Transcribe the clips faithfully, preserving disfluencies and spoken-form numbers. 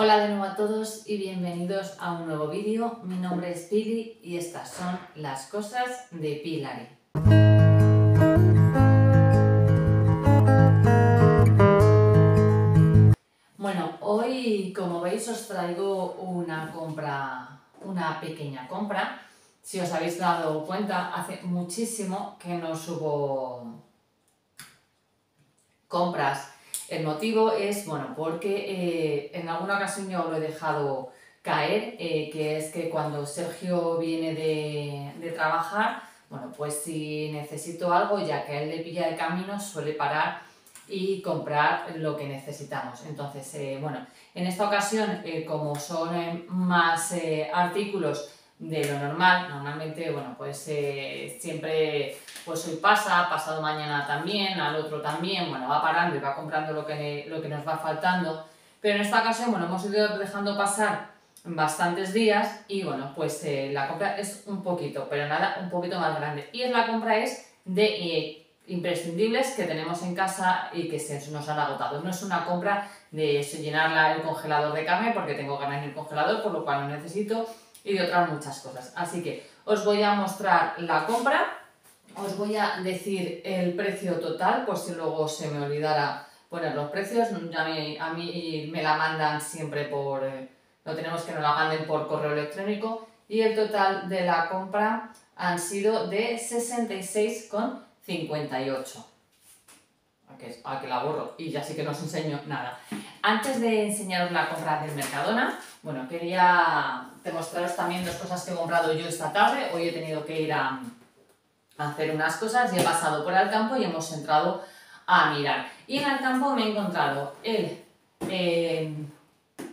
Hola de nuevo a todos y bienvenidos a un nuevo vídeo. Mi nombre es Pili y estas son las cosas de Pilary. Bueno, hoy como veis os traigo una compra, una pequeña compra. Si os habéis dado cuenta, hace muchísimo que no subo compras. El motivo es, bueno, porque eh, en alguna ocasión yo lo he dejado caer, eh, que es que cuando Sergio viene de, de trabajar, bueno, pues si necesito algo, ya que a él le pilla de camino, suele parar y comprar lo que necesitamos. Entonces, eh, bueno, en esta ocasión, eh, como son eh, más eh, artículos de lo normal, normalmente, bueno, pues eh, siempre pues hoy pasa, pasado mañana también, al otro también, bueno, va parando y va comprando lo que, lo que nos va faltando, pero en esta ocasión, bueno, hemos ido dejando pasar bastantes días y, bueno, pues eh, la compra es un poquito, pero nada, un poquito más grande, y es la compra es de eh, imprescindibles que tenemos en casa y que se nos han agotado. No es una compra de eso, llenarla el congelador de carne, porque tengo ganas en el congelador, por lo cual no necesito, y de otras muchas cosas. Así que os voy a mostrar la compra, os voy a decir el precio total, por si luego se me olvidara poner los precios. A mí, a mí me la mandan siempre por... Eh, no tenemos que nos la manden por correo electrónico, y el total de la compra han sido de sesenta y seis con cincuenta y ocho. Ah, que la borro y ya sí que no os enseño nada. Antes de enseñaros la compra del Mercadona, bueno, quería demostraros también dos cosas que he comprado yo esta tarde. Hoy he tenido que ir a, a hacer unas cosas y he pasado por Alcampo y hemos entrado a mirar. Y en Alcampo me he encontrado el eh,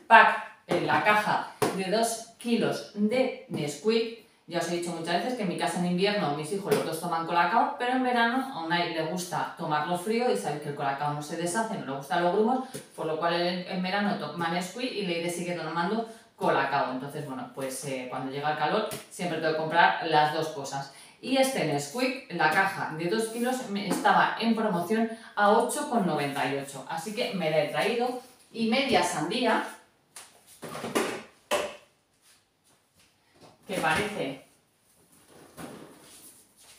pack, en la caja de dos kilos de Nesquik. Ya os he dicho muchas veces que en mi casa en invierno mis hijos los dos toman colacao, pero en verano a Unai le gusta tomarlo frío y sabéis que el colacao no se deshace, no le gustan los grumos, por lo cual en, en verano toma Nesquik y Leire sigue tomando colacao. Entonces, bueno, pues eh, cuando llega el calor siempre tengo que comprar las dos cosas. Y este Nesquik, la caja de dos kilos, estaba en promoción a ocho con noventa y ocho, así que me la he traído. Y media sandía, que parece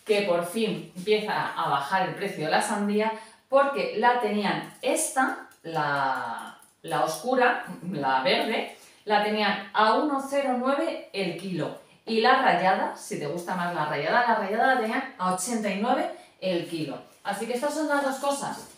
que por fin empieza a bajar el precio de la sandía, porque la tenían esta, la, la oscura, la verde, la tenían a uno coma cero nueve el kilo. Y la rayada, si te gusta más la rayada, la rayada la tenían a ochenta y nueve el kilo. Así que estas son las dos cosas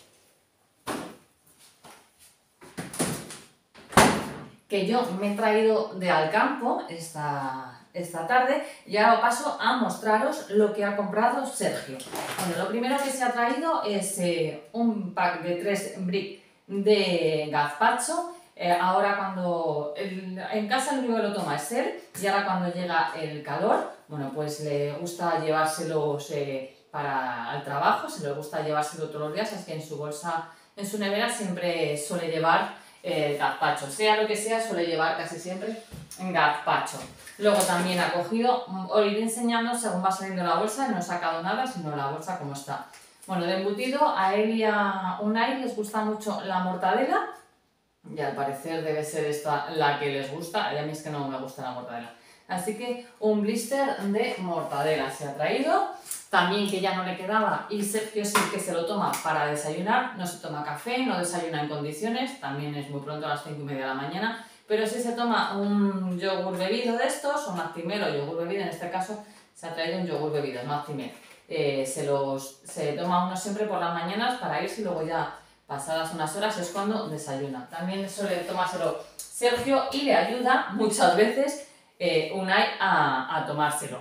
que yo me he traído de Alcampo esta... esta tarde, y ahora paso a mostraros lo que ha comprado Sergio. Bueno, lo primero que se ha traído es eh, un pack de tres brick de gazpacho. Eh, ahora cuando el, en casa el único que lo toma es él, y ahora cuando llega el calor, bueno, pues le gusta llevárselos eh, para el trabajo, se le gusta llevárselo todos los días, es que en su bolsa, en su nevera siempre suele llevar eh, gazpacho, sea lo que sea, suele llevar casi siempre gazpacho. Luego también ha cogido, os iré enseñando según va saliendo la bolsa, no he sacado nada, sino la bolsa como está. Bueno, de embutido, a él y a Unai les gusta mucho la mortadela, y al parecer debe ser esta la que les gusta, y a mí es que no me gusta la mortadela. Así que un blister de mortadela se ha traído, también que ya no le quedaba, y Sergio sí que se lo toma para desayunar, no se toma café, no desayuna en condiciones, también es muy pronto, a las cinco y media de la mañana, pero si se toma un yogur bebido de estos, o mactimel o yogur bebido, en este caso se ha traído un yogur bebido, mactimel. Eh, se, los, se toma uno siempre por las mañanas para irse, y luego ya pasadas unas horas es cuando desayuna. También suele tomárselo Sergio y le ayuda muchas veces eh, Unai a, a tomárselo.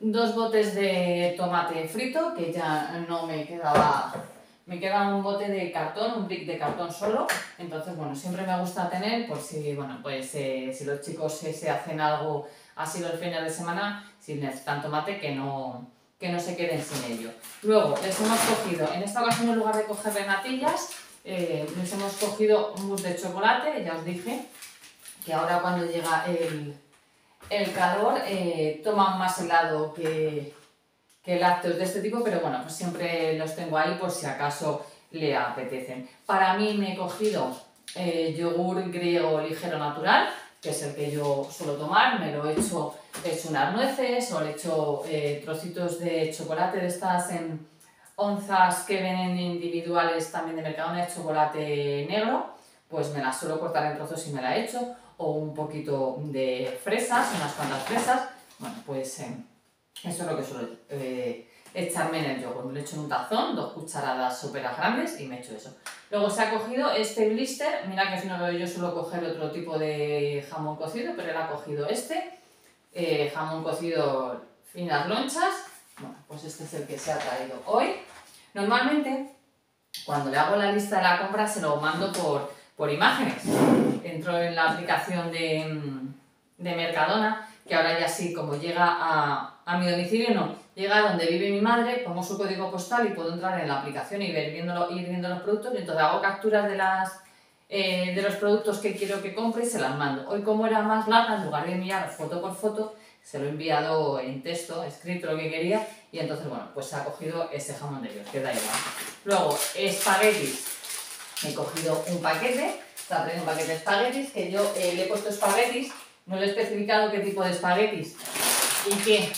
Dos botes de tomate frito, que ya no me quedaba... Me queda un bote de cartón, un brick de cartón solo, entonces, bueno, siempre me gusta tener, por si, bueno, pues eh, si los chicos eh, se hacen algo así los fines de semana, si necesitan tomate, que no, que no se queden sin ello. Luego, les hemos cogido, en esta ocasión en lugar de coger natillas, eh, les hemos cogido un mousse de chocolate, ya os dije, que ahora cuando llega el, el calor eh, toman más helado que... que lácteos de este tipo, pero bueno, pues siempre los tengo ahí por si acaso le apetecen. Para mí me he cogido eh, yogur griego ligero natural, que es el que yo suelo tomar. Me lo he hecho, he hecho unas nueces o le he hecho eh, trocitos de chocolate de estas en onzas que vienen individuales también de Mercadona, de chocolate negro, pues me las suelo cortar en trozos y me la he hecho, o un poquito de fresas, unas cuantas fresas. Bueno, pues eh, eso es lo que suelo eh, echarme en el yogur. Me lo he hecho en un tazón, dos cucharadas súper grandes y me he hecho eso. Luego se ha cogido este blister, mira que si no yo suelo coger otro tipo de jamón cocido, pero él ha cogido este, eh, jamón cocido finas lonchas. Bueno, pues este es el que se ha traído hoy. Normalmente, cuando le hago la lista de la compra, se lo mando por, por imágenes. Entro en la aplicación de, de Mercadona, que ahora ya sí, como llega a, a mi domicilio, no, llega a donde vive mi madre, pongo su código postal y puedo entrar en la aplicación y ver, viéndolo, ir viendo los productos. Y entonces hago capturas de, las, eh, de los productos que quiero que compre y se las mando. Hoy, como era más larga, en lugar de enviar foto por foto, se lo he enviado en texto, escrito lo que quería, y entonces, bueno, pues se ha cogido ese jamón de ellos, que da igual. Luego, espaguetis. He cogido un paquete, está trayendo un paquete de espaguetis, que yo eh, le he puesto espaguetis, no le he especificado qué tipo de espaguetis y qué,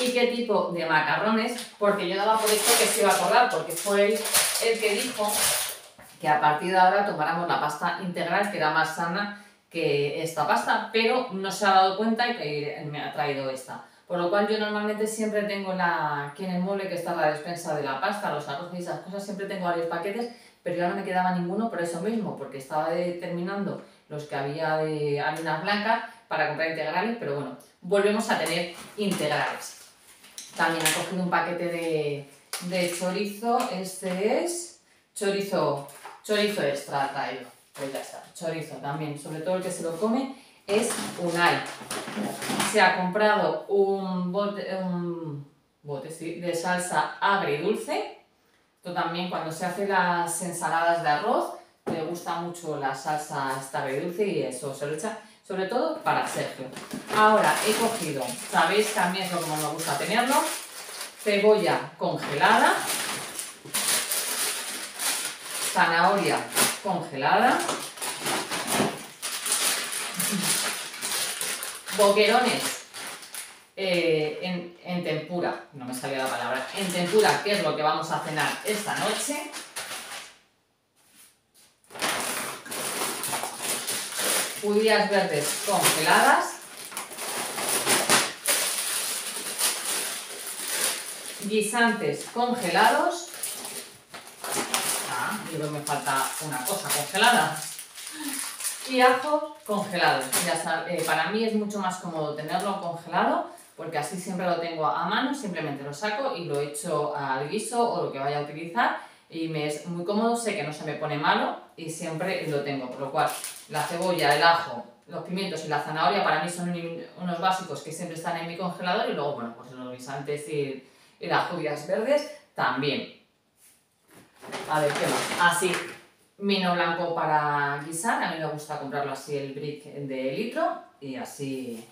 y qué tipo de macarrones, porque yo daba por esto que se iba a acordar, porque fue él el que dijo que a partir de ahora tomáramos la pasta integral, que era más sana que esta pasta, pero no se ha dado cuenta y me ha traído esta. Por lo cual yo normalmente siempre tengo la, aquí en el mueble, que está la despensa de la pasta, los arroces y esas cosas, siempre tengo varios paquetes, pero ya no me quedaba ninguno por eso mismo, porque estaba determinando los que había de harinas blancas para comprar integrales, pero bueno, volvemos a tener integrales. También he cogido un paquete de, de chorizo, este es chorizo, chorizo extra traído. Pues ya está, chorizo también, sobre todo el que se lo come es Unai. Se ha comprado un bote, un bote sí, de salsa agridulce. Esto también cuando se hace las ensaladas de arroz, le gusta mucho la salsa esta agridulce y eso se lo echa, sobre todo para Sergio. Ahora he cogido, sabéis que a mí es lo que más me gusta tenerlo, cebolla congelada, zanahoria congelada, boquerones eh, en, en tempura, no me salía la palabra, en tempura, que es lo que vamos a cenar esta noche, judías verdes congeladas, guisantes congelados. Yo creo que me falta una cosa congelada. Y ajo congelado. Ya sabe, eh, para mí es mucho más cómodo tenerlo congelado, porque así siempre lo tengo a mano, simplemente lo saco y lo echo al guiso o lo que vaya a utilizar y me es muy cómodo, sé que no se me pone malo y siempre lo tengo. Por lo cual, la cebolla, el ajo, los pimientos y la zanahoria para mí son un, unos básicos que siempre están en mi congelador, y luego, bueno, pues los guisantes y, y las judías verdes también. A ver, ¿qué más? Así, vino blanco para guisar. A mí me gusta comprarlo así, el brick de litro, y así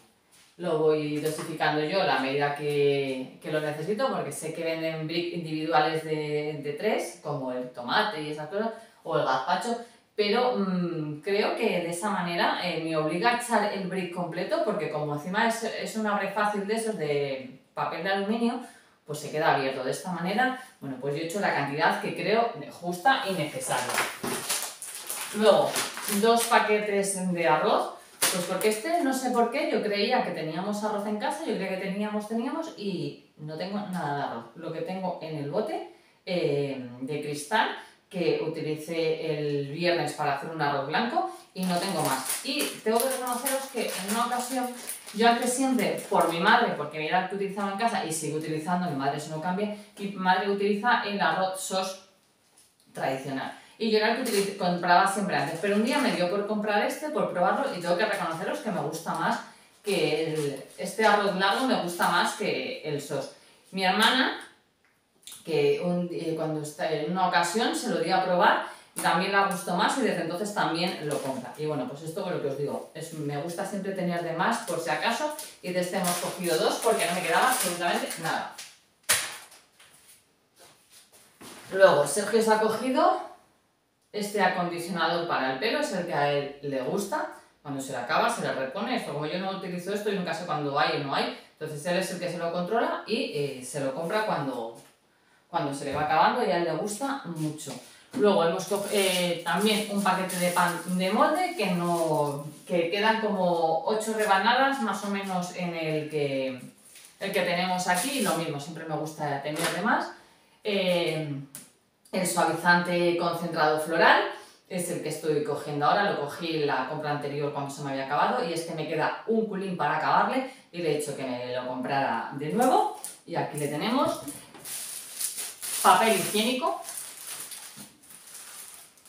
lo voy dosificando yo la medida que, que lo necesito, porque sé que venden brick individuales de, de tres, como el tomate y esas cosas, o el gazpacho, pero mmm, creo que de esa manera eh, me obliga a echar el brick completo, porque como encima es, es un abre fácil de esos de papel de aluminio, pues se queda abierto. De esta manera, bueno, pues yo he hecho la cantidad que creo justa y necesaria. Luego, dos paquetes de arroz, pues porque este, no sé por qué, yo creía que teníamos arroz en casa, yo creía que teníamos, teníamos, y no tengo nada de arroz. Lo que tengo en el bote eh, de cristal, que utilicé el viernes para hacer un arroz blanco, y no tengo más. Y tengo que reconoceros que en una ocasión, yo antes siempre, por mi madre, porque era la que utilizaba en casa y sigo utilizando, mi madre eso no cambia, mi madre utiliza el arroz sos tradicional. Y yo era la que compraba siempre antes, pero un día me dio por comprar este, por probarlo, y tengo que reconoceros que me gusta más, que el, este arroz largo me gusta más que el sos. Mi hermana, que un, eh, cuando está, en una ocasión se lo di a probar, también la gustó más y desde entonces también lo compra. Y bueno, pues esto es lo que os digo, es, me gusta siempre tener de más por si acaso, y de este hemos cogido dos porque no me quedaba absolutamente nada. Luego Sergio se ha cogido Este acondicionador para el pelo es el que a él le gusta. Cuando se le acaba, se le repone esto. Como yo no utilizo esto y nunca sé cuándo hay o no hay, entonces él es el que se lo controla y eh, se lo compra cuando, cuando se le va acabando y a él le gusta mucho. Luego hemos cogido eh, también un paquete de pan de molde que, no, que quedan como ocho rebanadas más o menos en el que, el que tenemos aquí. Lo mismo, siempre me gusta tener de más. Eh, el suavizante concentrado floral es el que estoy cogiendo ahora, lo cogí en la compra anterior cuando se me había acabado y es que me queda un culín para acabarle y le he dicho que me lo comprara de nuevo. Y aquí le tenemos papel higiénico.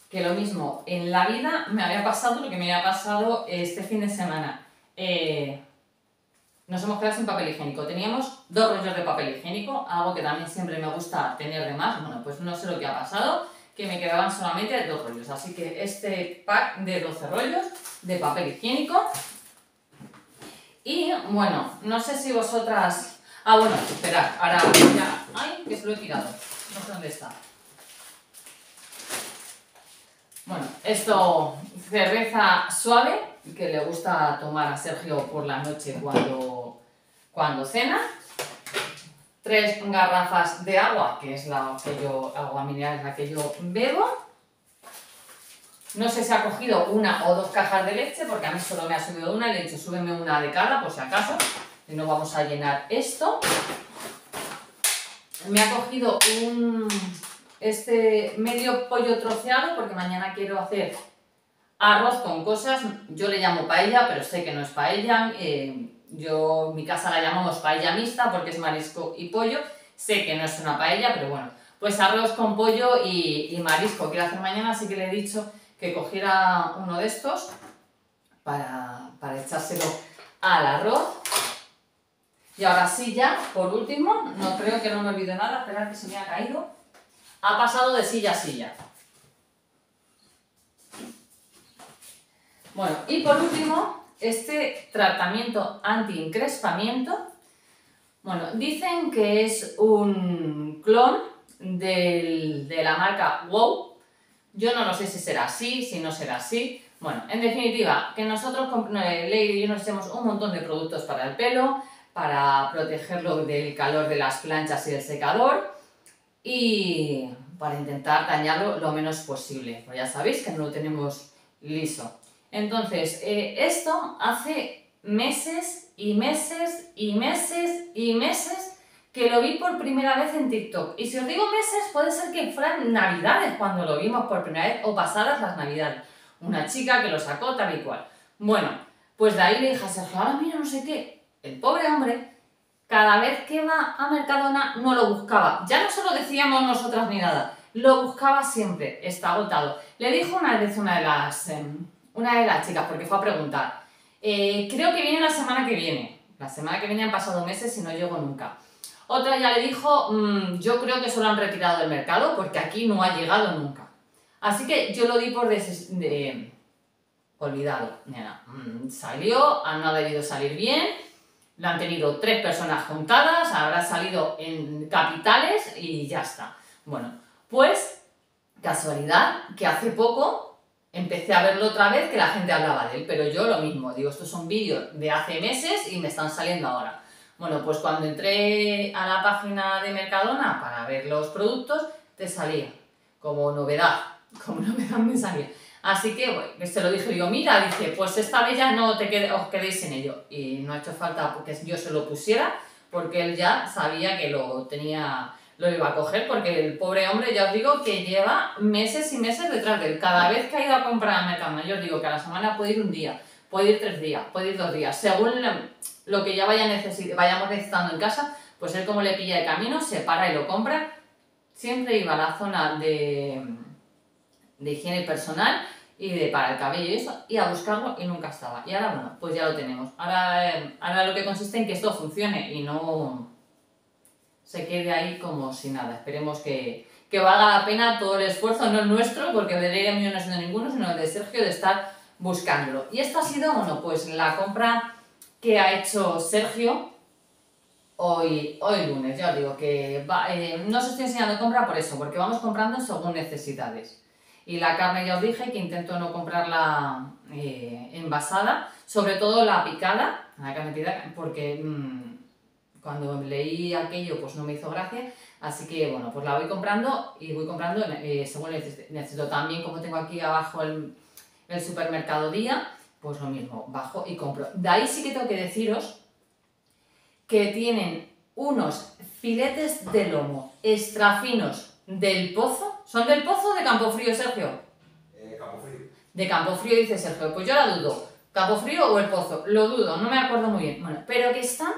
Que lo mismo, en la vida me había pasado lo que me había pasado este fin de semana. Eh, nos hemos quedado sin papel higiénico. Teníamos dos rollos de papel higiénico, algo que también siempre me gusta tener de más. Bueno, pues no sé lo que ha pasado, que me quedaban solamente dos rollos. Así que este pack de doce rollos de papel higiénico. Y bueno, no sé si vosotras... Ah, bueno, esperad, ahora ya... Ay, que se lo he tirado. No sé dónde está. Bueno, esto, cerveza suave, que le gusta tomar a Sergio por la noche cuando, cuando cena. Tres garrafas de agua, que es la que yo, agua mineral, es la que yo bebo. No sé si ha cogido una o dos cajas de leche, porque a mí solo me ha subido una, y le he dicho, súbeme una de cada, por si acaso, y no vamos a llenar esto. Me ha cogido un... este medio pollo troceado, porque mañana quiero hacer arroz con cosas, yo le llamo paella, pero sé que no es paella, eh, yo en mi casa la llamamos paella mixta porque es marisco y pollo, sé que no es una paella, pero bueno, pues arroz con pollo y, y marisco quiero hacer mañana, así que le he dicho que cogiera uno de estos para, para echárselo al arroz. Y ahora sí ya, por último, no creo que no me olvide nada, esperad que se me ha caído. Ha pasado de silla a silla. Bueno, y por último, este tratamiento anti-encrespamiento. Bueno, dicen que es un clon del, de la marca WOW. Yo no lo sé si será así, si no será así. Bueno, en definitiva, que nosotros, Leire y yo, nos hacemos un montón de productos para el pelo, para protegerlo del calor de las planchas y del secador, y para intentar dañarlo lo menos posible, pues ya sabéis que no lo tenemos liso. Entonces, eh, esto hace meses y meses y meses y meses que lo vi por primera vez en TikTok. Y si os digo meses, puede ser que fueran navidades cuando lo vimos por primera vez, o pasadas las navidades. Una chica que lo sacó tal y cual. Bueno, pues de ahí le dije a Sergio, ahora mira, no sé qué, el pobre hombre... Cada vez que va a Mercadona no lo buscaba. Ya no se lo decíamos nosotras ni nada. Lo buscaba siempre. Está agotado. Le dijo una vez una de las, eh, una de las chicas, porque fue a preguntar. Eh, creo que viene la semana que viene. La semana que viene han pasado meses y no llego nunca. Otra ya le dijo, mmm, yo creo que se lo han retirado del mercado porque aquí no ha llegado nunca. Así que yo lo di por des de... olvidado. Nena. Mm, salió, no ha debido salir bien... La han tenido tres personas juntadas, habrá salido en capitales y ya está. Bueno, pues casualidad que hace poco empecé a verlo otra vez que la gente hablaba de él, pero yo lo mismo, digo, estos son vídeos de hace meses y me están saliendo ahora. Bueno, pues cuando entré a la página de Mercadona para ver los productos, te salía como novedad, como novedad me salía. Así que bueno, se lo dije yo, mira, dice, pues esta vez ya no te qued os quedéis en ello. Y no ha hecho falta porque yo se lo pusiera, porque él ya sabía que lo tenía, lo iba a coger, porque el pobre hombre, ya os digo, que lleva meses y meses detrás de él. Cada vez que ha ido a comprar a Mercadona, yo os digo que a la semana puede ir un día, puede ir tres días, puede ir dos días, según lo que ya vaya necesit vayamos necesitando en casa, pues él como le pilla de camino, se para y lo compra. Siempre iba a la zona de... de higiene personal y de para el cabello y eso, y a buscarlo y nunca estaba. Y ahora, bueno, pues ya lo tenemos. Ahora, eh, ahora lo que consiste en que esto funcione y no se quede ahí como si nada. Esperemos que, que valga la pena todo el esfuerzo, no el nuestro, porque de Leire mío no ha sido ninguno, sino el de Sergio, de estar buscándolo. Y esta ha sido, bueno, pues la compra que ha hecho Sergio hoy, hoy lunes. Ya os digo que va, eh, no os estoy enseñando compra por eso, porque vamos comprando según necesidades. Y la carne ya os dije que intento no comprarla eh, envasada, sobre todo la picada, la cantidad, porque mmm, cuando leí aquello pues no me hizo gracia, así que bueno, pues la voy comprando y voy comprando eh, según necesito. También como tengo aquí abajo el, el supermercado Día, pues lo mismo, bajo y compro. De ahí sí que tengo que deciros que tienen unos filetes de lomo extra finos del Pozo. ¿Son del Pozo o de Campofrío, Sergio? Eh, Campofrío. De Campofrío, dice Sergio. Pues yo la dudo. ¿Campofrío o el Pozo? Lo dudo, no me acuerdo muy bien. Bueno, pero que están,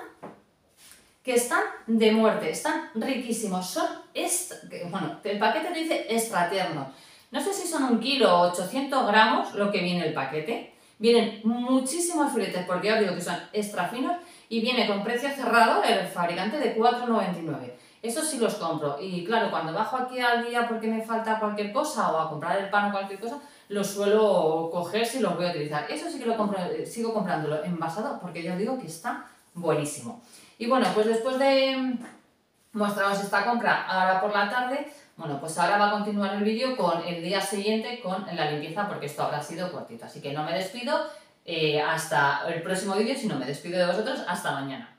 que están de muerte, están riquísimos. Son, extra, bueno, el paquete te dice extra tiernos. No sé si son un kilo o ochocientos gramos lo que viene el paquete. Vienen muchísimos filetes, porque ya os digo que son extra finos, y viene con precio cerrado del fabricante de cuatro con noventa y nueve. Eso sí los compro, y claro, cuando bajo aquí al Día porque me falta cualquier cosa, o a comprar el pan o cualquier cosa, los suelo coger si los voy a utilizar. Eso sí que lo compro, sigo comprándolo envasado, porque ya os digo que está buenísimo. Y bueno, pues después de mostraros esta compra ahora por la tarde, bueno, pues ahora va a continuar el vídeo con el día siguiente con la limpieza, porque esto habrá sido cortito. Así que no me despido eh, hasta el próximo vídeo, sino me despido de vosotros hasta mañana.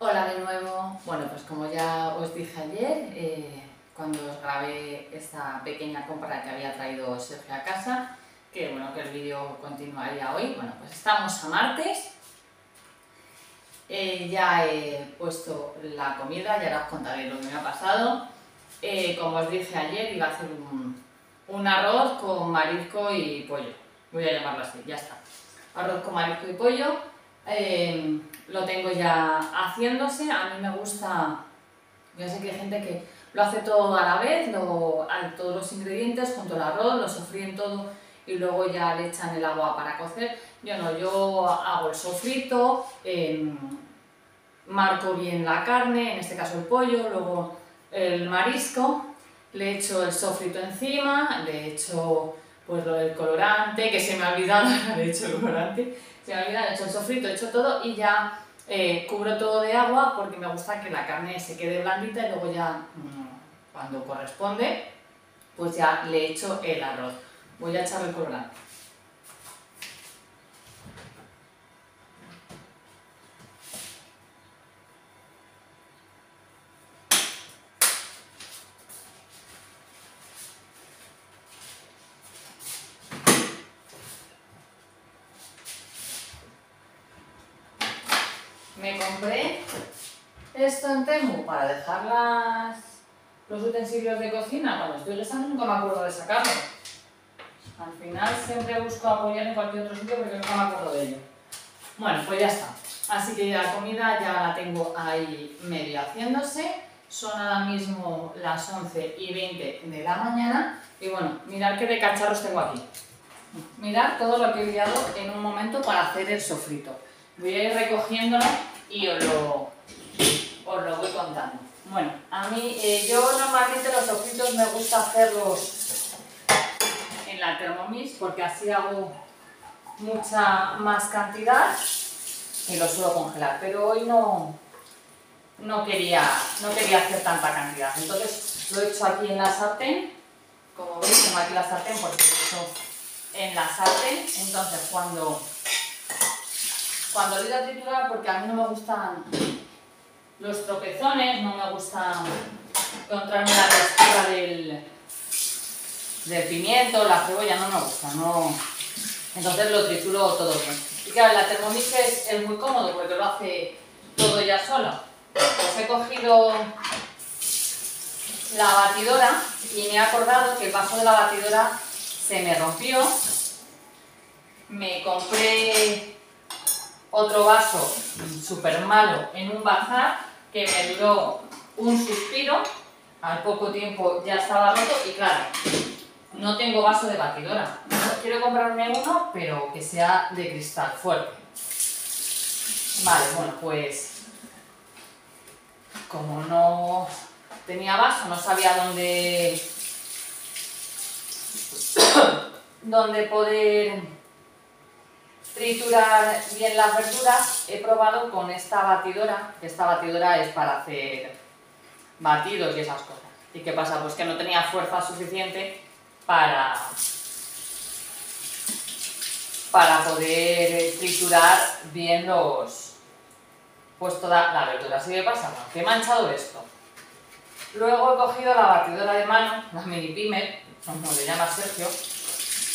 Hola de nuevo. Bueno, pues como ya os dije ayer, eh, cuando os grabé esta pequeña compra que había traído Sergio a casa, que bueno, que el vídeo continuaría hoy. Bueno, pues estamos a martes, eh, ya he puesto la comida, ya os contaré lo que me ha pasado. Eh, como os dije ayer, iba a hacer un, un arroz con marisco y pollo, voy a llamarlo así, ya está. Arroz con marisco y pollo. Eh, lo tengo ya haciéndose. A mí me gusta, yo sé que hay gente que lo hace todo a la vez, lo, a todos los ingredientes junto al arroz, lo sofríen todo y luego ya le echan el agua para cocer. Yo no, yo hago el sofrito, eh, marco bien la carne, en este caso el pollo, luego el marisco, le echo el sofrito encima, le echo pues lo del colorante, que se me ha olvidado, le he hecho el colorante, se me ha olvidado, he hecho el sofrito, he hecho todo y ya eh, cubro todo de agua porque me gusta que la carne se quede blandita y luego ya, mmm, cuando corresponde, pues ya le echo el arroz. Voy a echar el colorante. Me compré esto en Temu para dejar las, los utensilios de cocina. Cuando estoy rezando nunca me acuerdo de sacarlo. Al final siempre busco apoyar en cualquier otro sitio porque nunca me acuerdo de ello. Bueno, pues ya está. Así que la comida ya la tengo ahí medio haciéndose. Son ahora mismo las once y veinte de la mañana. Y bueno, mirad qué de cacharros tengo aquí. Mirad todo lo que he liado en un momento para hacer el sofrito. Voy a ir recogiéndolo y os lo, os lo voy contando. Bueno, a mí, eh, yo normalmente los sofritos me gusta hacerlos en la Thermomix porque así hago mucha más cantidad y los suelo congelar. Pero hoy no, no, quería, no quería hacer tanta cantidad. Entonces lo he hecho aquí en la sartén. Como veis, tengo aquí la sartén porque lo he hecho en la sartén. Entonces cuando... Cuando lo voy a triturar, porque a mí no me gustan los tropezones, no me gusta encontrarme la textura del, del pimiento, la cebolla, no me gusta, no. Entonces lo trituro todo bien. Y claro, la Thermomix es, es muy cómodo porque lo hace todo ya sola. Pues he cogido la batidora y me he acordado que el vaso de la batidora se me rompió. Me compré otro vaso súper malo en un bazar que me duró un suspiro, al poco tiempo ya estaba roto y claro, no tengo vaso de batidora. Quiero comprarme uno, pero que sea de cristal fuerte. Vale, bueno, pues como no tenía vaso, no sabía dónde, dónde poder triturar bien las verduras, he probado con esta batidora, que esta batidora es para hacer batidos y esas cosas. ¿Y qué pasa? Pues que no tenía fuerza suficiente para, para poder triturar bien los, pues toda la verdura. Así que pasa, que he manchado esto. Luego he cogido la batidora de mano, la mini pimer, como le llama Sergio,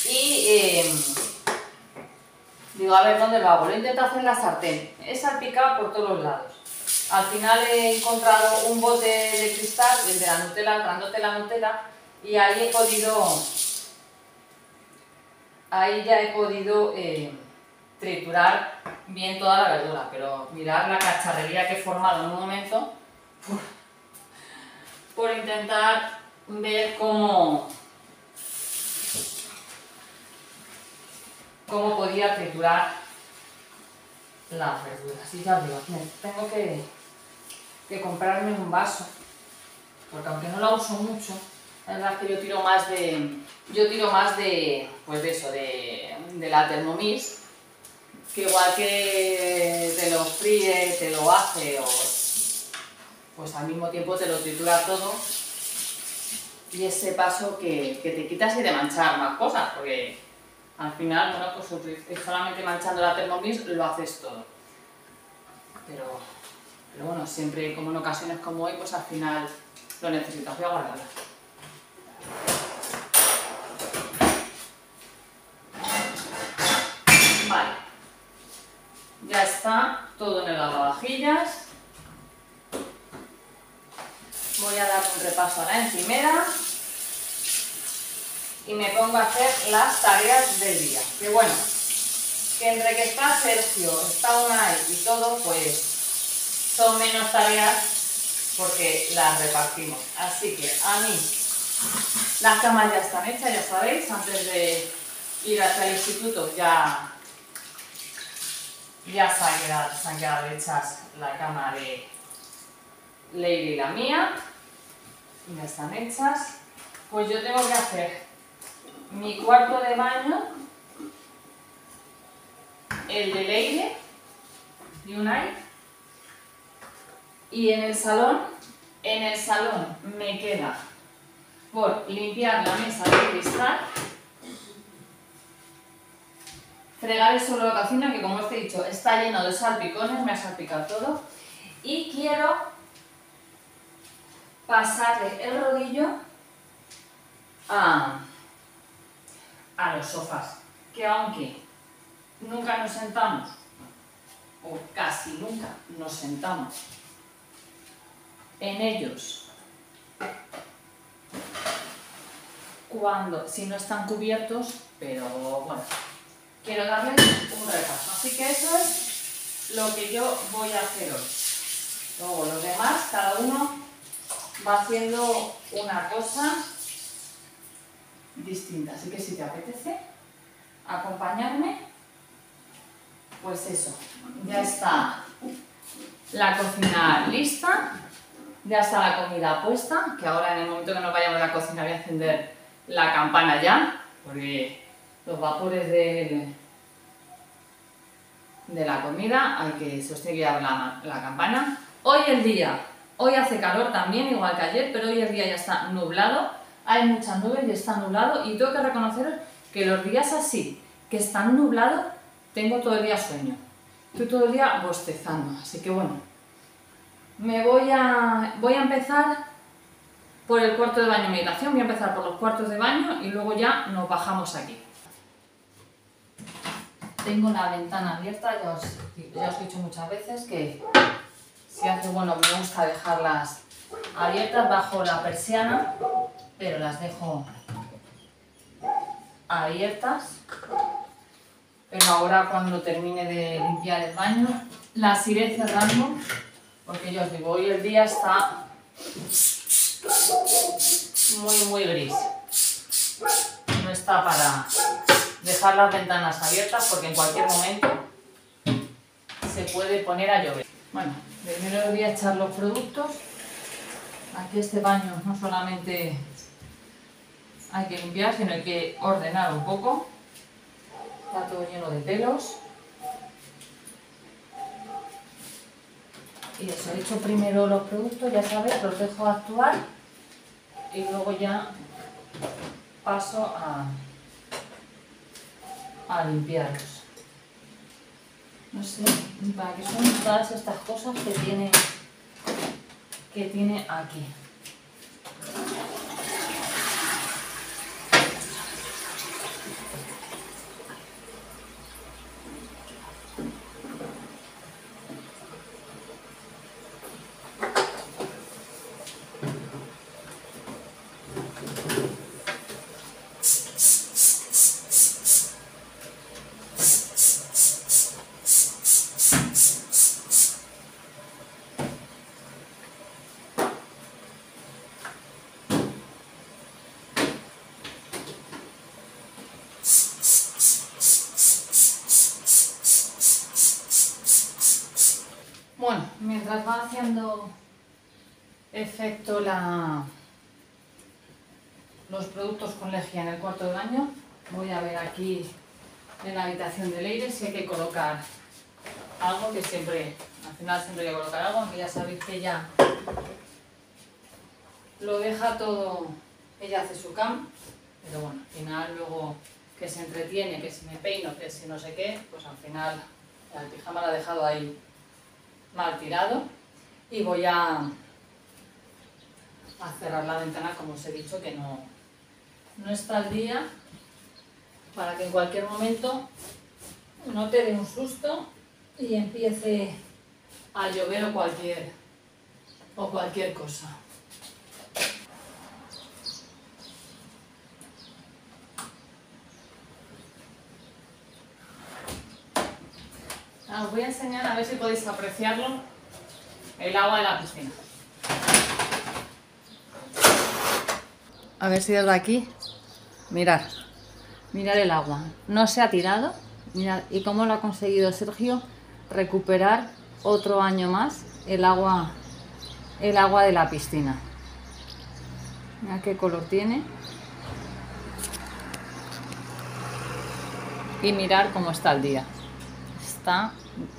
y eh, digo, a ver dónde lo hago. Lo he intentado hacer en la sartén, he salpicado por todos los lados. Al final he encontrado un bote de cristal, el de la Nutella, grandote la Nutella, y ahí he podido, ahí ya he podido eh, triturar bien toda la verdura. Pero mirad la cacharrería que he formado en un momento por, por intentar ver cómo, cómo podía triturar las verduras. Y ya os digo, tengo que, que comprarme un vaso, porque aunque no la uso mucho, la verdad es que yo tiro más de, yo tiro más de, pues de eso, de, de la Thermomix, que igual que te lo fríe, te lo hace, o pues al mismo tiempo te lo tritura todo, y ese paso que, que te quitas y de manchar más cosas, porque al final, bueno, pues solamente manchando la Thermomix lo haces todo. Pero, pero bueno, siempre como en ocasiones como hoy, pues al final lo necesitas. Voy a guardarla. Vale. Ya está todo en el lavavajillas. Voy a dar un repaso a la encimera. Y me pongo a hacer las tareas del día. Que bueno, que entre que está Sergio, está una y todo, pues son menos tareas porque las repartimos. Así que a mí, las camas ya están hechas, ya sabéis, antes de ir hasta el instituto ya, ya se han quedado, se han quedado hechas la cama de Lady y la mía. Ya están hechas. Pues yo tengo que hacer mi cuarto de baño, el de Leire y Unai, y en el salón, en el salón me queda por limpiar la mesa de cristal, fregar el suelo de la cocina, que como os he dicho está lleno de salpicones, me ha salpicado todo, y quiero pasarle el rodillo a... a los sofás, que aunque nunca nos sentamos, o casi nunca nos sentamos en ellos, cuando, si no están cubiertos, pero bueno, quiero darles un repaso. Así que eso es lo que yo voy a hacer hoy. Luego los demás, cada uno va haciendo una cosa distinta, así que si te apetece acompañarme, pues eso, ya está la cocina lista, ya está la comida puesta, que ahora en el momento que nos vayamos a la cocina voy a encender la campana ya, porque los vapores de, de la comida hay que sostener la, la campana. Hoy el día, hoy hace calor también, igual que ayer, pero hoy el día ya está nublado. Hay muchas nubes y está nublado, y tengo que reconoceros que los días así, que están nublados, tengo todo el día sueño. Estoy todo el día bostezando, así que bueno. Me voy a, voy a empezar por el cuarto de baño y meditación, voy a empezar por los cuartos de baño y luego ya nos bajamos aquí. Tengo la ventana abierta, ya os, ya os he dicho muchas veces que si hace bueno me gusta dejarlas abiertas, bajo la persiana, pero las dejo abiertas. Pero ahora cuando termine de limpiar el baño las iré cerrando, porque yo os digo, hoy el día está muy muy gris, no está para dejar las ventanas abiertas porque en cualquier momento se puede poner a llover. Bueno, primero voy a echar los productos. Aquí este baño no solamente hay que limpiar, sino hay que ordenar un poco. Está todo lleno de pelos. Y eso, he hecho primero los productos, ya sabéis, los dejo actuar. Y luego ya paso a, a limpiarlos. No sé para qué son todas estas cosas que tiene, que tiene aquí. Bueno, mientras va haciendo efecto la, los productos con lejía en el cuarto de baño, voy a ver aquí en la habitación de Leire si hay que colocar algo, que siempre, al final siempre hay que colocar algo, aunque ya sabéis que ella lo deja todo, ella hace su cam, pero bueno, al final luego que se entretiene, que si me peino, que si no sé qué, pues al final el pijama la ha dejado ahí mal tirado, y voy a, a cerrar la ventana, como os he dicho, que no, no está al día, para que en cualquier momento no te dé un susto y empiece a llover o cualquier, o cualquier cosa. Os voy a enseñar, a ver si podéis apreciarlo, el agua de la piscina. A ver si desde aquí, mirad, mirad el agua. No se ha tirado, mirad, y cómo lo ha conseguido Sergio recuperar otro año más el agua, el agua de la piscina. Mirad qué color tiene. Y mirad cómo está el día. Está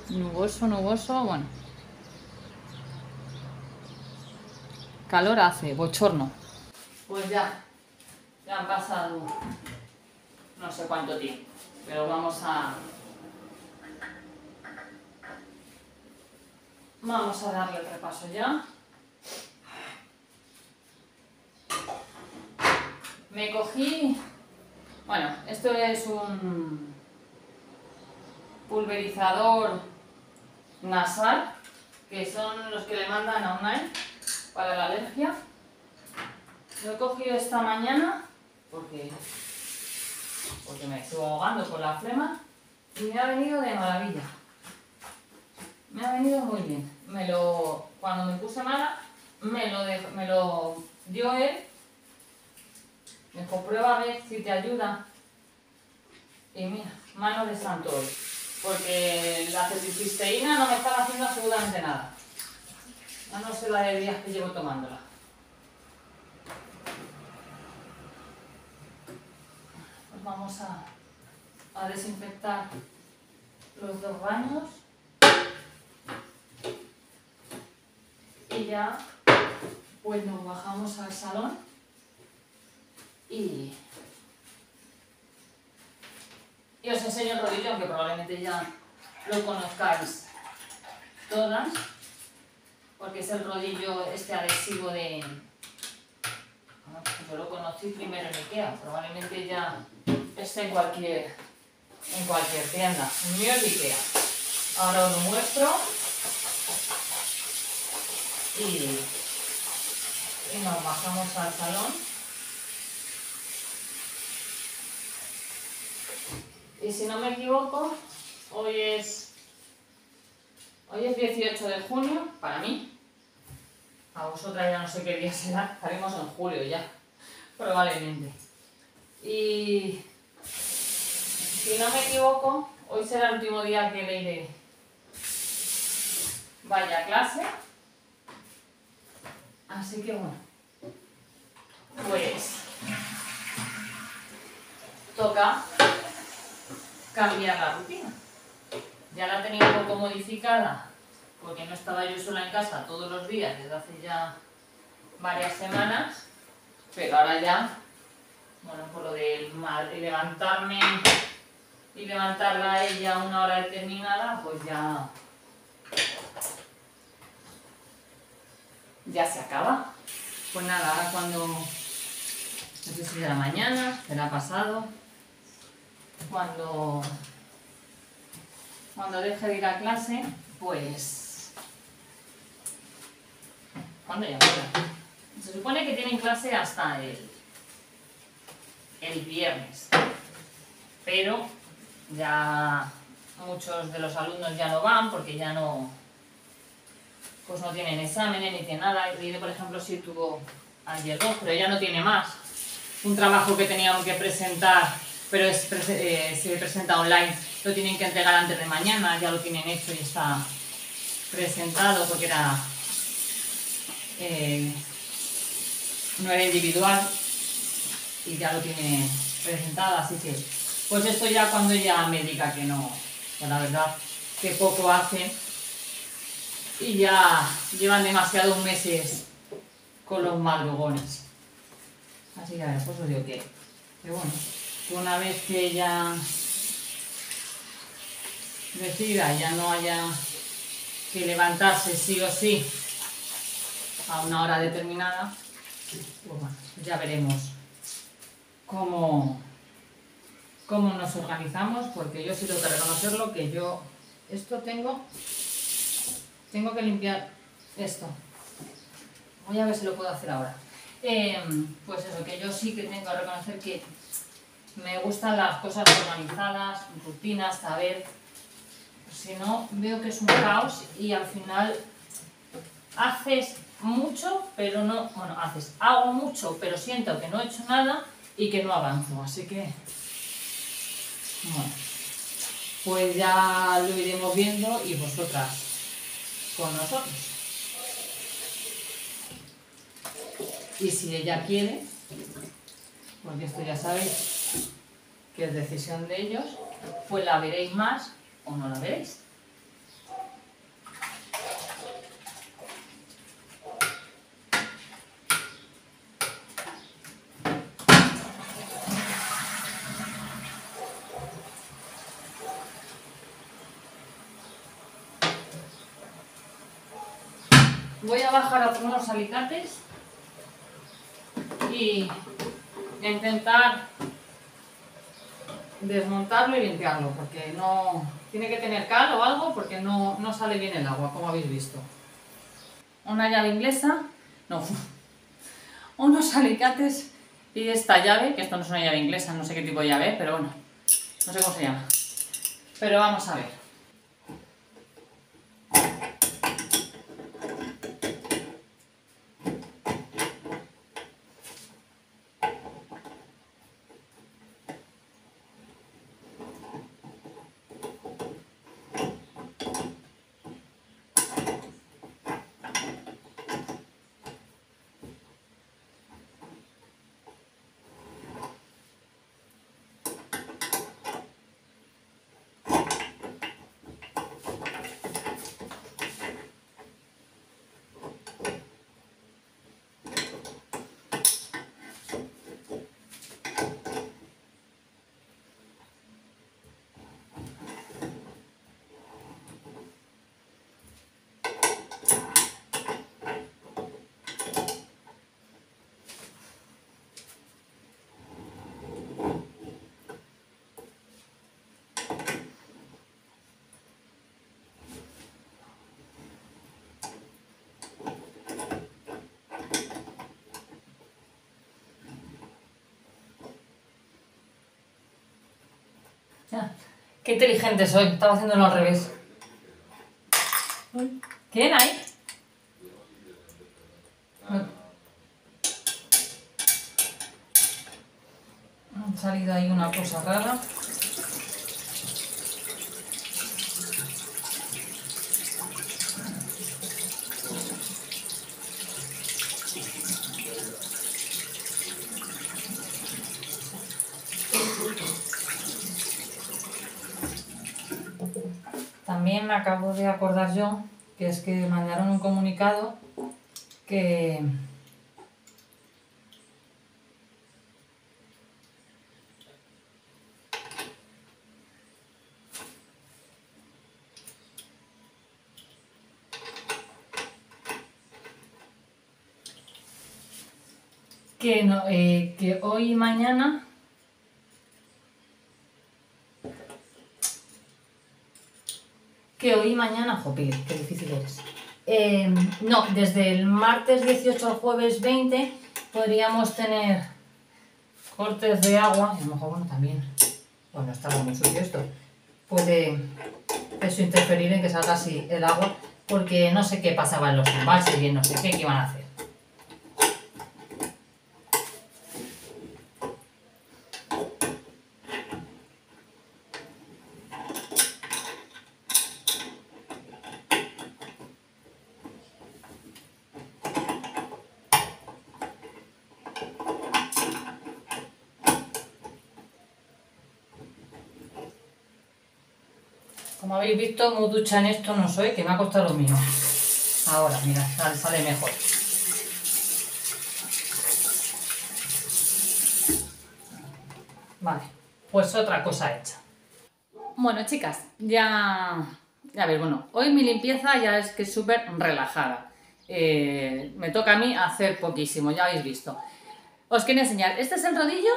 nuboso, nuboso, bueno. Calor hace, bochorno. Pues ya, ya han pasado no sé cuánto tiempo, pero vamos a... Vamos a darle el repaso ya. Me cogí... Bueno, esto es un... pulverizador nasal, que son los que le mandan a online para la alergia. Lo he cogido esta mañana porque, porque me estuvo ahogando por la flema y me ha venido de maravilla. Me ha venido muy bien. Me lo, cuando me puse mala, me lo, de, me lo dio él. Me dijo, prueba a ver si te ayuda. Y mira, mano de santo hoy. Porque la acetilcisteína no me estaba haciendo absolutamente nada. Ya no sé la de días que llevo tomándola. Pues vamos a, a desinfectar los dos baños. Y ya, pues nos bajamos al salón. Y... Y os enseño el rodillo, que probablemente ya lo conozcáis todas, porque es el rodillo este adhesivo de... Yo lo conocí primero en Ikea, probablemente ya esté en cualquier, en cualquier tienda. El mío es de Ikea. Ahora os lo muestro. Y, y nos bajamos al salón. Y si no me equivoco, hoy es, hoy es dieciocho de junio, para mí. A vosotras ya no sé qué día será, estaremos en julio ya, probablemente. Y si no me equivoco, hoy será el último día que Leire vaya a clase. Así que bueno, pues toca cambiar la rutina. Ya la tenía un poco modificada porque no estaba yo sola en casa todos los días desde hace ya varias semanas, pero ahora ya, bueno, por lo de levantarme y y levantarla a ella a una hora determinada, pues ya, ya se acaba. Pues nada, ahora cuando, no sé si de la mañana, será pasado, cuando, cuando deje de ir a clase, pues, ¿cuándo ya fuera? Se supone que tienen clase hasta el, el viernes, pero ya muchos de los alumnos ya no van porque ya no, pues no tienen exámenes ni tienen nada. Irene, por ejemplo, sí tuvo ayer dos, pero ya no tiene más. Un trabajo que tenían que presentar, pero es, eh, se presenta online, lo tienen que entregar antes de mañana, ya lo tienen hecho y está presentado porque era... Eh, no era individual y ya lo tiene presentado, así que pues esto ya cuando ella me diga que no, pues la verdad que poco hace y ya llevan demasiados meses con los madrugones, así que a ver, pues os digo que, que bueno, que una vez que ella decida, ya no haya que levantarse sí o sí a una hora determinada, pues bueno, ya veremos cómo, cómo nos organizamos, porque yo sí tengo que reconocerlo, que yo esto tengo, tengo que limpiar esto. Voy a ver si lo puedo hacer ahora. Eh, pues eso, que yo sí que tengo que reconocer que me gustan las cosas organizadas, rutinas, saber, si no veo que es un caos y al final haces... mucho, pero no, bueno, haces, hago mucho, pero siento que no he hecho nada y que no avanzo, así que, bueno, pues ya lo iremos viendo y vosotras con nosotros. Y si ella quiere, porque esto ya sabéis que es decisión de ellos, pues la veréis más o no la veréis. Voy a bajar a poner unos alicates y intentar desmontarlo y limpiarlo, porque no tiene que tener cal o algo, porque no, no sale bien el agua, como habéis visto. Una llave inglesa, no, unos alicates y esta llave, que esto no es una llave inglesa, no sé qué tipo de llave, pero bueno, no sé cómo se llama, pero vamos a ver. Qué inteligente soy, estaba haciéndolo al revés. ¿Quién hay? Han salido ahí una cosa rara. También me acabo de acordar yo, que es que mandaron un comunicado que, que, no, eh, que hoy y mañana que hoy y mañana, jope, qué difícil eres. Eh, no, desde el martes dieciocho al jueves veinte podríamos tener cortes de agua, y a lo mejor bueno también, bueno, está muy sucio esto, puede eso interferir en que salga así el agua, porque no sé qué pasaba en los embalses y no sé qué, qué iban a hacer. Como habéis visto, muy ducha en esto no soy, que me ha costado lo mío. Ahora, mira, sale mejor. Vale, pues otra cosa hecha. Bueno, chicas, ya... A ver, bueno, hoy mi limpieza ya es que es súper relajada. Eh, me toca a mí hacer poquísimo, ya habéis visto. Os quería enseñar, este es el rodillo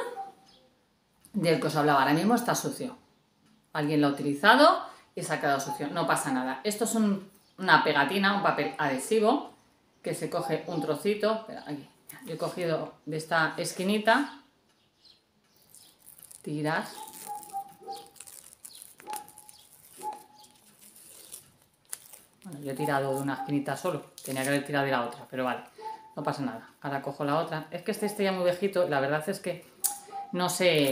del que os hablaba, ahora mismo está sucio. Alguien lo ha utilizado y se ha quedado sucio, no pasa nada. Esto es un, una pegatina, un papel adhesivo, que se coge un trocito, espera, aquí, yo he cogido de esta esquinita, tiras, bueno, yo he tirado de una esquinita solo, tenía que haber tirado de la otra, pero vale, no pasa nada. Ahora cojo la otra, es que este, este ya muy viejito, la verdad es que no sé...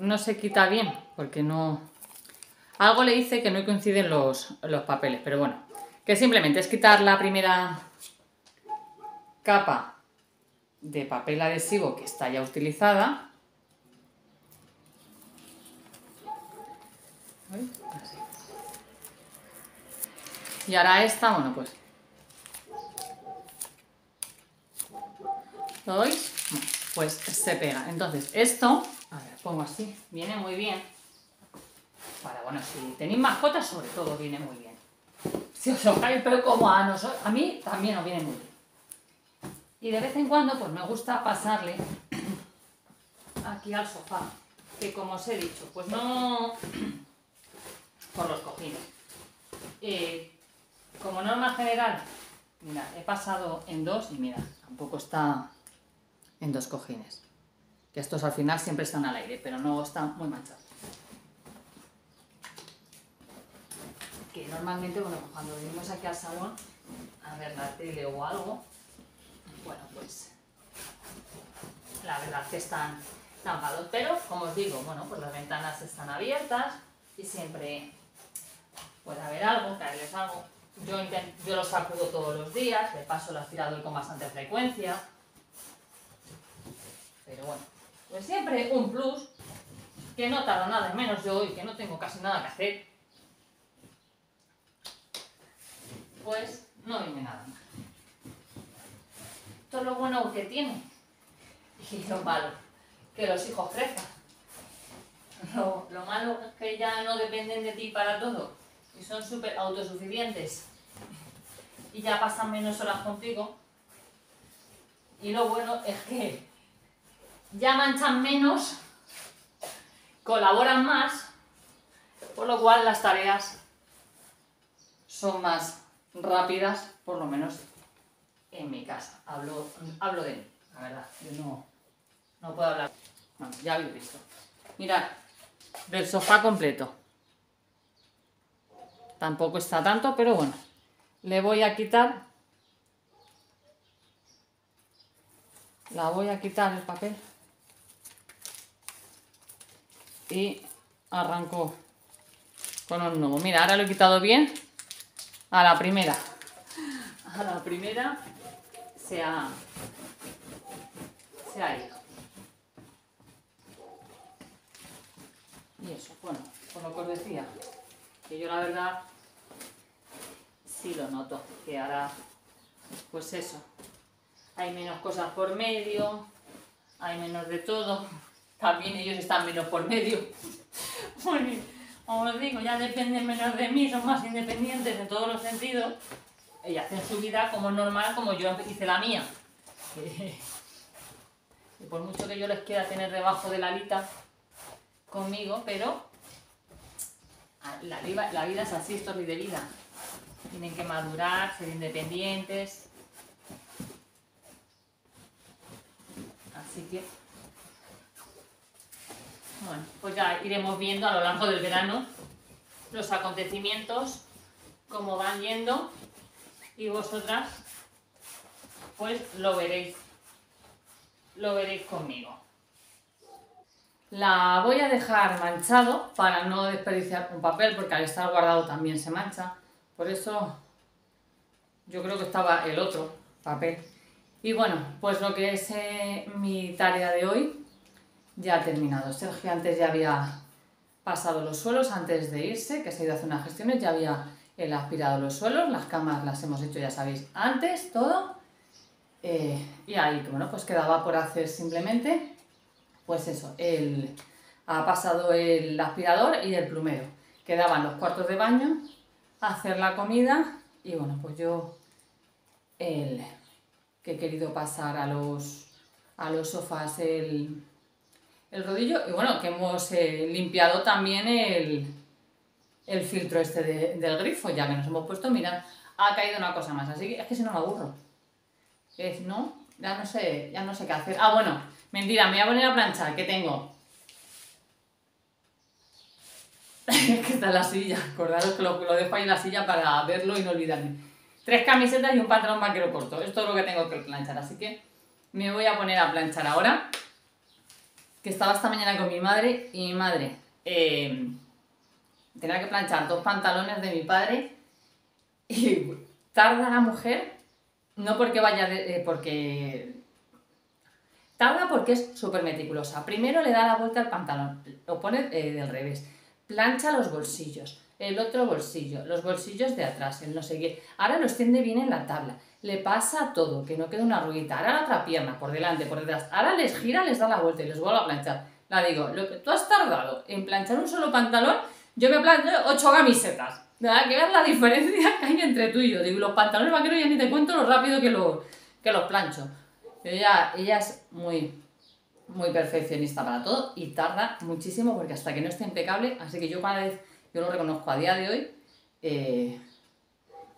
No se quita bien, porque no... Algo le dice que no coinciden los, los papeles, pero bueno. Que simplemente es quitar la primera capa de papel adhesivo que está ya utilizada. Y ahora esta, bueno, pues... ¿Lo veis? Pues se pega. Entonces esto... A ver, pongo así, viene muy bien. Para, bueno, si tenéis mascotas, sobre todo viene muy bien. Si os ojáis, pero como a nosotros, a mí también os viene muy bien. Y de vez en cuando, pues me gusta pasarle aquí al sofá, que como os he dicho, pues no por los cojines. Eh, como norma general, mira, he pasado en dos y mira, tampoco está en dos cojines. Que estos al final siempre están al aire, pero no están muy manchados. Que normalmente, bueno, cuando venimos aquí al salón a ver la tele o algo, bueno, pues la verdad que están tampados. Pero, como os digo, bueno, pues las ventanas están abiertas y siempre puede haber algo, caerles algo. Yo, yo los sacudo todos los días, de paso los aspirador con bastante frecuencia, pero bueno. Pues siempre un plus, que no tarda nada, menos yo hoy, que no tengo casi nada que hacer, pues no viene nada mal. Esto es lo bueno que tiene, y lo malo, que los hijos crezcan. Lo, lo malo es que ya no dependen de ti para todo, y son súper autosuficientes, y ya pasan menos horas contigo, y lo bueno es que ya manchan menos, colaboran más, por lo cual las tareas son más rápidas, por lo menos en mi casa. Hablo, hablo de mí, la verdad, yo no, no puedo hablar. Bueno, ya habéis visto. Mirad, del sofá completo. Tampoco está tanto, pero bueno, le voy a quitar, la voy a quitar el papel. Y arrancó con un nuevo. Mira, ahora lo he quitado bien. A la primera. A la primera se ha, se ha ido. Y eso, bueno, por lo que os decía. Que yo la verdad sí lo noto. Que ahora, pues eso. Hay menos cosas por medio. Hay menos de todo. También ellos están menos por medio. Bueno, como os digo, ya dependen menos de mí, son más independientes en todos los sentidos. Ellos hacen su vida como normal, como yo hice la mía. que, que por mucho que yo les quiera tener debajo de la alita conmigo, pero la, la vida es así, esto es de vida. Tienen que madurar, ser independientes. Así que, bueno, pues ya iremos viendo a lo largo del verano los acontecimientos, cómo van yendo, y vosotras pues lo veréis, lo veréis conmigo. La voy a dejar manchado para no desperdiciar un papel, porque al estar guardado también se mancha. Por eso yo creo que estaba el otro papel. Y bueno, pues lo que es eh, mi tarea de hoy ya ha terminado. Sergio antes ya había pasado los suelos antes de irse, que se ha ido a hacer unas gestiones, ya había él aspirado los suelos, las camas las hemos hecho, ya sabéis, antes, todo. Eh, y ahí, bueno, pues quedaba por hacer simplemente, pues eso, él ha pasado el aspirador y el plumero. Quedaban los cuartos de baño, hacer la comida y bueno, pues yo el... que he querido pasar a los, a los sofás el, el rodillo, y bueno, que hemos eh, limpiado también el, el filtro este de, del grifo, ya que nos hemos puesto, mirad, ha caído una cosa más, así que es que si no me aburro, es, no, ya no sé, ya no sé qué hacer. Ah, bueno, mentira, me voy a poner a planchar, que tengo, es que está en la silla, acordaros que lo, lo dejo ahí en la silla para verlo y no olvidarme. Tres camisetas y un pantalón vaquero corto. Esto es lo que tengo que planchar, así que me voy a poner a planchar ahora. Que estaba esta mañana con mi madre y mi madre eh, tenía que planchar dos pantalones de mi padre y tarda la mujer, no porque vaya, de, eh, porque tarda porque es súper meticulosa. Primero le da la vuelta al pantalón, lo pone eh, del revés, plancha los bolsillos, el otro bolsillo, los bolsillos de atrás, el no sé qué, ahora los tiende bien en la tabla, le pasa todo, que no queda una arruguita, ahora la otra pierna, por delante, por detrás, ahora les gira, les da la vuelta y los vuelvo a planchar. La digo, lo que tú has tardado en planchar un solo pantalón, yo me plancho ocho camisetas, ¿verdad? Que veas la diferencia que hay entre tú y yo. Digo, los pantalones vaqueros ya ni te cuento lo rápido que, lo, que los plancho. Ella, ella es muy, muy perfeccionista para todo y tarda muchísimo porque hasta que no esté impecable, así que yo cada vez... Yo lo reconozco a día de hoy, eh,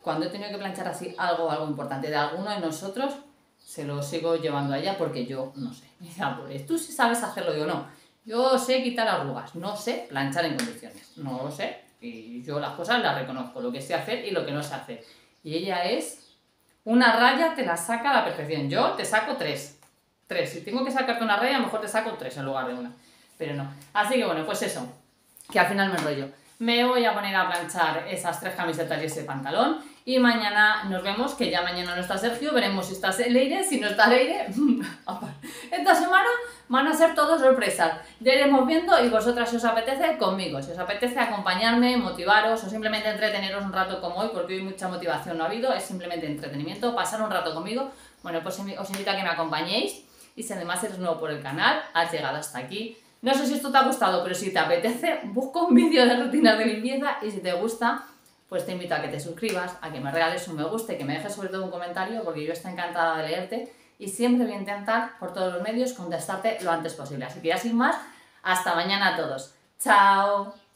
cuando he tenido que planchar así algo, algo importante de alguno de nosotros, se lo sigo llevando a ella porque yo no sé. Me dice, ah, pues tú sí sabes hacerlo, yo no. Yo sé quitar arrugas, no sé planchar en condiciones, no lo sé. Y yo las cosas las reconozco, lo que sé hacer y lo que no sé hacer. Y ella es, una raya te la saca a la perfección, yo te saco tres. Tres, si tengo que sacarte una raya, a lo mejor te saco tres en lugar de una. Pero no, así que bueno, pues eso, que al final me enrollo. Me voy a poner a planchar esas tres camisetas y ese pantalón. Y mañana nos vemos, que ya mañana no está Sergio. Veremos si está Leire, si no está Leire. Esta semana van a ser todas sorpresas. Ya iremos viendo y vosotras, si os apetece, conmigo. Si os apetece acompañarme, motivaros o simplemente entreteneros un rato como hoy, porque hoy mucha motivación no ha habido, es simplemente entretenimiento, pasar un rato conmigo. Bueno, pues os invito a que me acompañéis. Y si además eres nuevo por el canal, has llegado hasta aquí, no sé si esto te ha gustado, pero si te apetece, busca un vídeo de rutinas de limpieza y si te gusta, pues te invito a que te suscribas, a que me regales un me gusta, que me dejes sobre todo un comentario, porque yo estoy encantada de leerte y siempre voy a intentar por todos los medios contestarte lo antes posible. Así que ya sin más, hasta mañana a todos. ¡Chao!